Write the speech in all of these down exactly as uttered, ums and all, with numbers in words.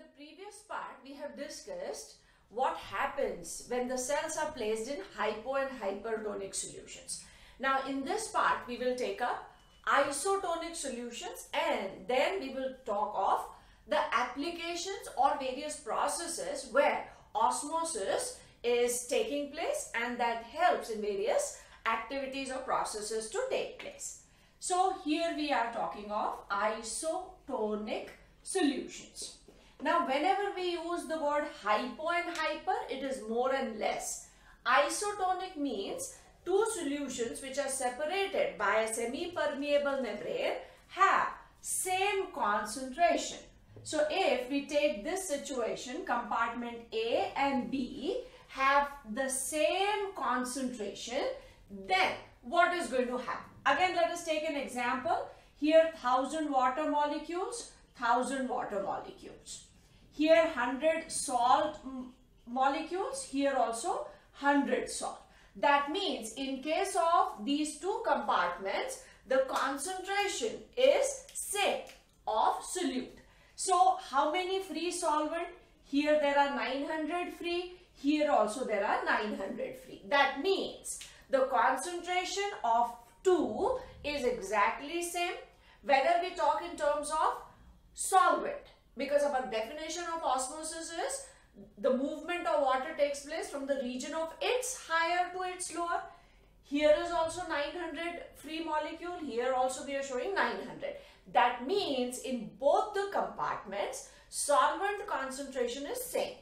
In the previous part, we have discussed what happens when the cells are placed in hypo and hypertonic solutions. Now, in this part, we will take up isotonic solutions and then we will talk of the applications or various processes where osmosis is taking place and that helps in various activities or processes to take place. So, here we are talking of isotonic solutions. Now, whenever we use the word hypo and hyper, it is more and less. Isotonic means two solutions which are separated by a semi-permeable membrane have same concentration. So, if we take this situation, compartment A and B have the same concentration, then what is going to happen? Again, let us take an example. Here, one thousand water molecules, one thousand water molecules. Here one hundred salt molecules, here also one hundred salt. That means in case of these two compartments, the concentration is same of solute. So how many free solvent? Here there are nine hundred free, here also there are nine hundred free. That means the concentration of two is exactly same. Whether we talk in terms of solvent, because our definition of osmosis is the movement of water takes place from the region of its higher to its lower. Here is also nine hundred free molecule, here also we are showing nine hundred. That means in both the compartments, solvent concentration is same.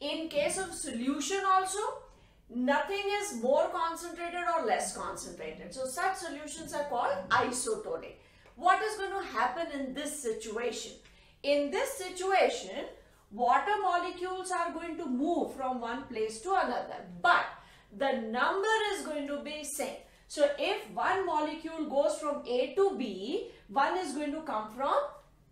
In case of solution also, nothing is more concentrated or less concentrated. So such solutions are called isotonic. What is going to happen in this situation? In this situation, water molecules are going to move from one place to another, but the number is going to be same. So if one molecule goes from A to B, one is going to come from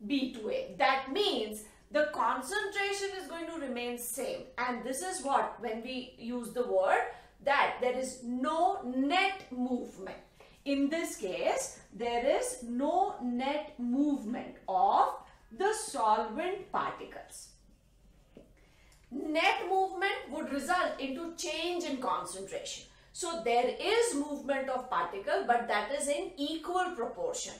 B to A. That means the concentration is going to remain same. And this is what, when we use the word, that there is no net movement. In this case, there is no net movement of the solvent particles. Net movement would result into change in concentration. So there is movement of particle, but that is in equal proportion.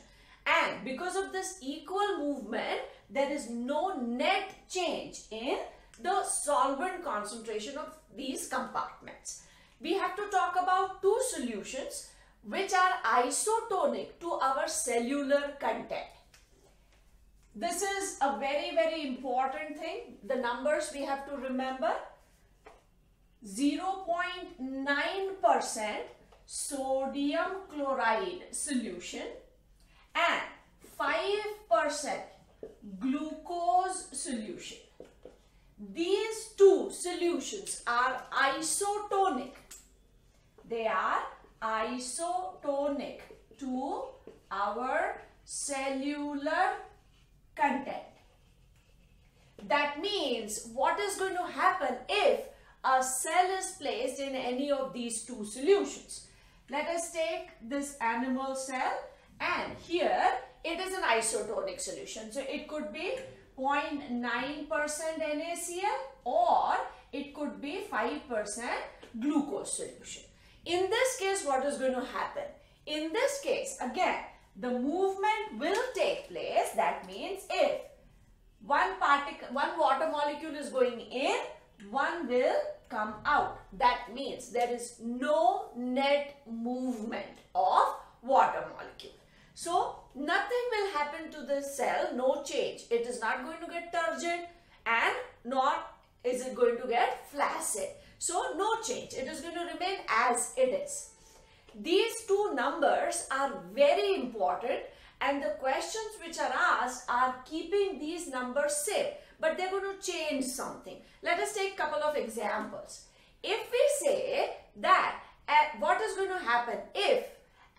And because of this equal movement, there is no net change in the solvent concentration of these compartments. We have to talk about two solutions which are isotonic to our cellular content. This is a very, very important thing. The numbers we have to remember. zero point nine percent sodium chloride solution and five percent glucose solution. These two solutions are isotonic. They are isotonic to our cellular content. That means what is going to happen if a cell is placed in any of these two solutions. Let us take this animal cell and here it is an isotonic solution. So it could be zero point nine percent NaCl or it could be five percent glucose solution. In this case, what is going to happen? In this case, again, the movement will take place. That means if one particle, one water molecule is going in, one will come out. That means there is no net movement of water molecule. So, nothing will happen to the cell, no change. It is not going to get turgid and nor is it going to get flaccid. So, no change. It is going to remain as it is. These two numbers are very important and the questions which are asked are keeping these numbers same, but they're going to change something. Let us take a couple of examples. If we say that uh, what is going to happen if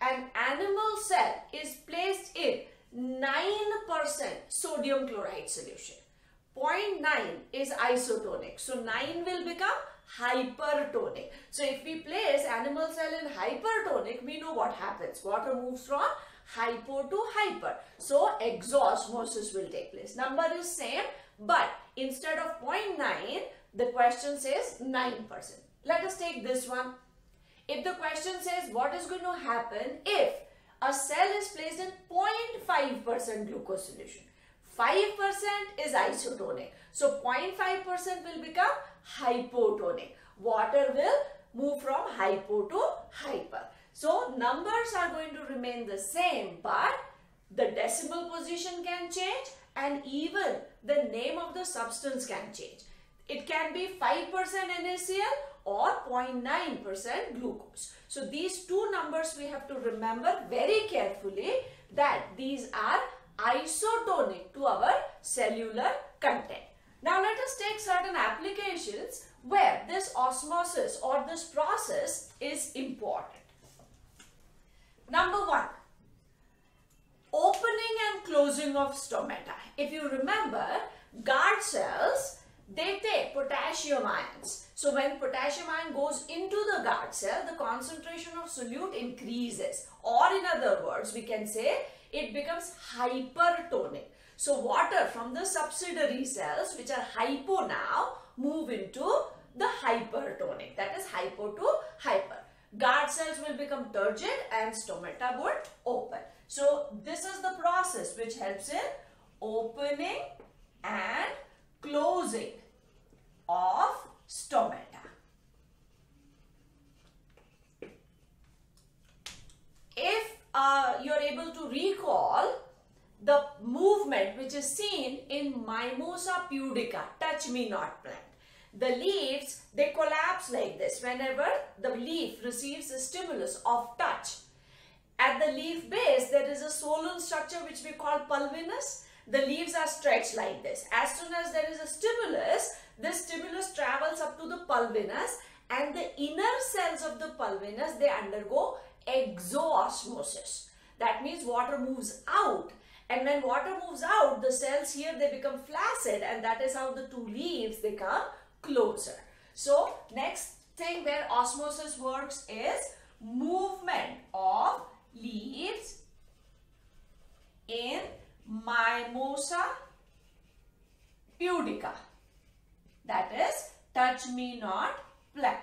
an animal cell is placed in nine percent sodium chloride solution, zero point nine is isotonic, so nine will become hypertonic. So if we place animal cell in hypertonic, we know what happens. Water moves from hypo to hyper. So exosmosis will take place. Number is same, But instead of zero point nine, the question says nine percent. Let us take this one. If the question says what is going to happen if a cell is placed in zero point five percent glucose solution. five percent is isotonic. So zero point five percent will become hypotonic. Water will move from hypo to hyper. So numbers are going to remain the same, but the decimal position can change and even the name of the substance can change. It can be five percent NaCl or zero point nine percent glucose. So these two numbers we have to remember very carefully, that these are isotonic to our cellular content. Now let us take certain applications where this osmosis or this process is important. Number one, opening and closing of stomata. If you remember, guard cells, they take potassium ions. So when potassium ion goes into the guard cell, the concentration of solute increases, or in other words we can say it becomes hypertonic. So water from the subsidiary cells, which are hypo now, move into the hypertonic, that is hypo to hyper. Guard cells will become turgid and stomata would open. So this is the process which helps in opening and closing of stomata. If uh, you're able to recall the movement which is seen in Mimosa pudica, touch me not plant. The leaves, they collapse like this whenever the leaf receives a stimulus of touch. At the leaf base, there is a swollen structure which we call pulvinus. The leaves are stretched like this. As soon as there is a stimulus, this stimulus travels up to the pulvinus, and the inner cells of the pulvinus, they undergo exoosmosis. That means water moves out. And when water moves out, the cells here, they become flaccid, and that is how the two leaves, they come closer. So next thing where osmosis works is movement of leaves in Mimosa pudica, that is touch me not plant.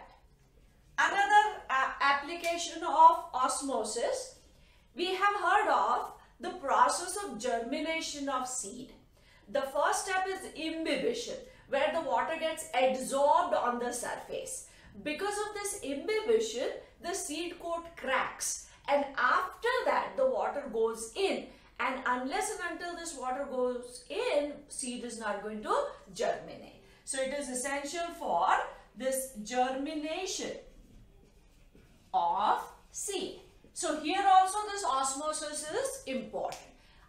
Another uh, application of osmosis, we have heard of the process of germination of seed. The first step is imbibition, where the water gets adsorbed on the surface. Because of this imbibition, the seed coat cracks, and after that the water goes in, and unless and until this water goes in, seed is not going to germinate. So it is essential for this germination of seed. So here also this osmosis is important.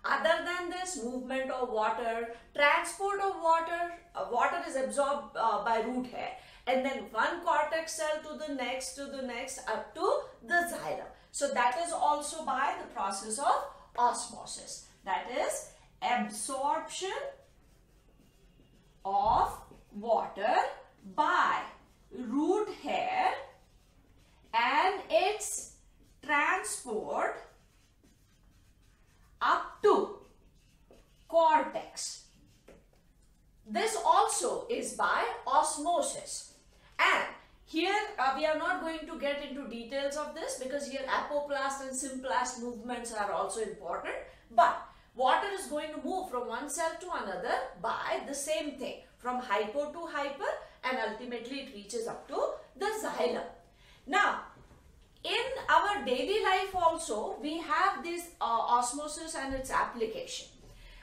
Other than this, movement of water, transport of water, uh, water is absorbed uh, by root hair, and then one cortex cell to the next, to the next, up to the xylem. So that is also by the process of osmosis, that is absorption of water by root hair and its transport up to cortex. This also is by osmosis, and here uh, we are not going to get into details of this, because here apoplast and symplast movements are also important, but water is going to move from one cell to another by the same thing, from hypo to hyper, and ultimately it reaches up to the xylem. Now in our daily life also, we have this uh, osmosis and its application.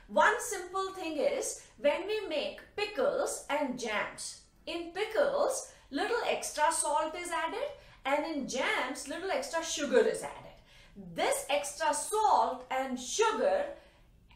One simple thing is when we make pickles and jams. In pickles, little extra salt is added, and in jams, little extra sugar is added. This extra salt and sugar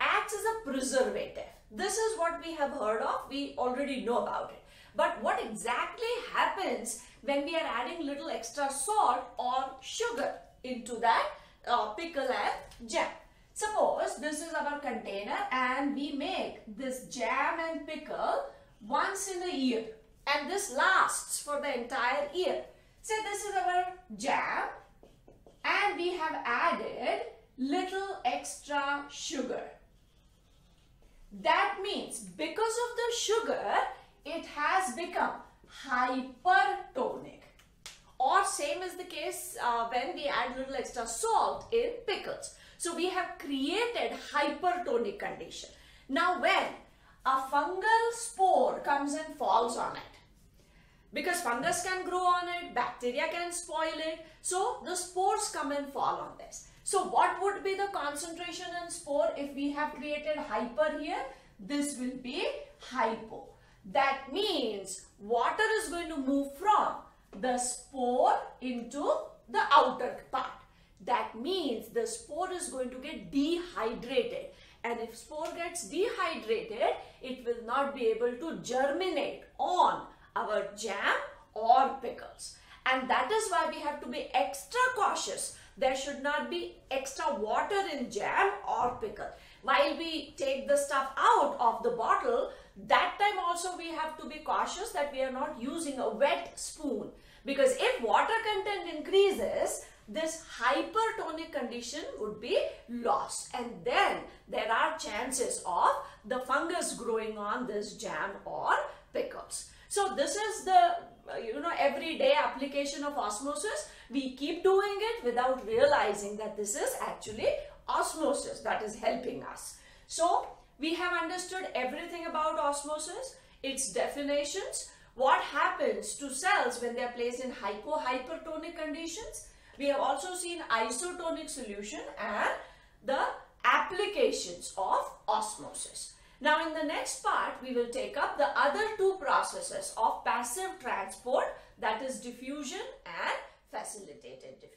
acts as a preservative. This is what we have heard of, we already know about it. But what exactly happens when we are adding little extra salt or sugar into that uh, pickle and jam? Suppose this is our container, and we make this jam and pickle once in a year, and this lasts for the entire year. So this is our jam, and we have added little extra sugar. That means because of the sugar, it has become hypertonic. Or same is the case uh, when we add little extra salt in pickles. So we have created hypertonic condition. Now when a fungal spore comes and falls on it, because fungus can grow on it, bacteria can spoil it, so the spores come and fall on this. So what would be the concentration in spore if we have created hyper here? This will be hypo. That means water is going to move from the spore into the outer part. That means the spore is going to get dehydrated. And if spore gets dehydrated, it will not be able to germinate on our jam or pickles. And that is why we have to be extra cautious. There should not be extra water in jam or pickle. While we take the stuff out of the bottle, that time also we have to be cautious that we are not using a wet spoon. Because if water content increases, this hypertonic condition would be lost, and then there are chances of the fungus growing on this jam or pickles. So this is the you know everyday application of osmosis. We keep doing it without realizing that this is actually osmosis that is helping us. So we have understood everything about osmosis, its definitions, what happens to cells when they are placed in hypo hypertonic conditions. We have also seen isotonic solution and the applications of osmosis. Now in the next part, we will take up the other two processes of passive transport, that is diffusion and facilitated diffusion.